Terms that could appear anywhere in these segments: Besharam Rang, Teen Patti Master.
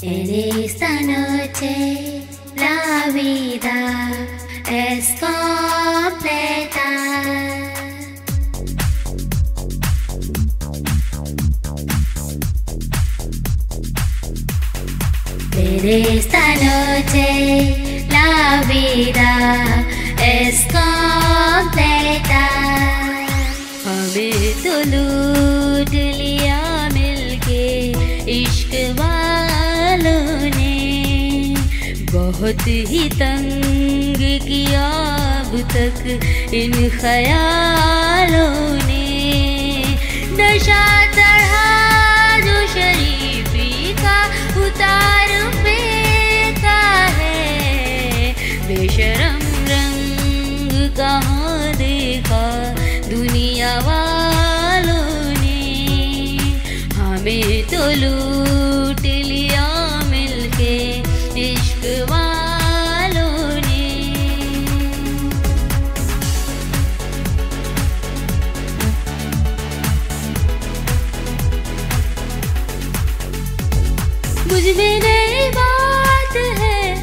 Esta noche la vida es completa. Esta noche la vida es completa. हमें तो लूट लिया मिलके इश्क वालों ने, बहुत ही तंग किया अब तक इन ख्यालों ने। नशा चढ़ा जो शरीफी का उतार पे का है, बेशरम रंग कहाँ देखा दुनिया वालों ने। हमें तो लूट लिया मिलके इश्क वालों ने। मुझ में नई बात है,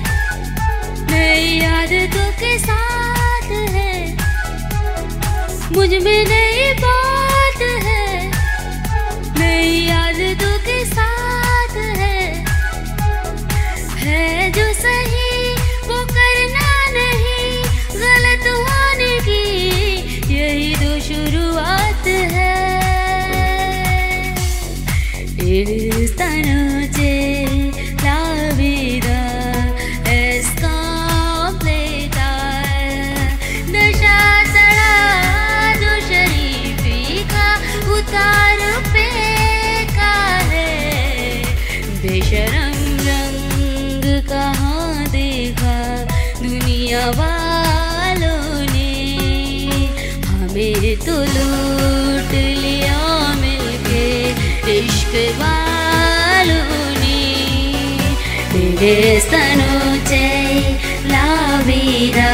नई यादों के साथ है। मुझ में नई बात है, नई यादों के साथ है। है जो सही वो करना नहीं, गलत होने की यही तो शुरुआत है। रिश्ता नोचे बेशरम रंग कहाँ देखा दुनिया वालों ने। हमें तो लूट लिया मिलके इश्क वालों ने। बेशरम रंग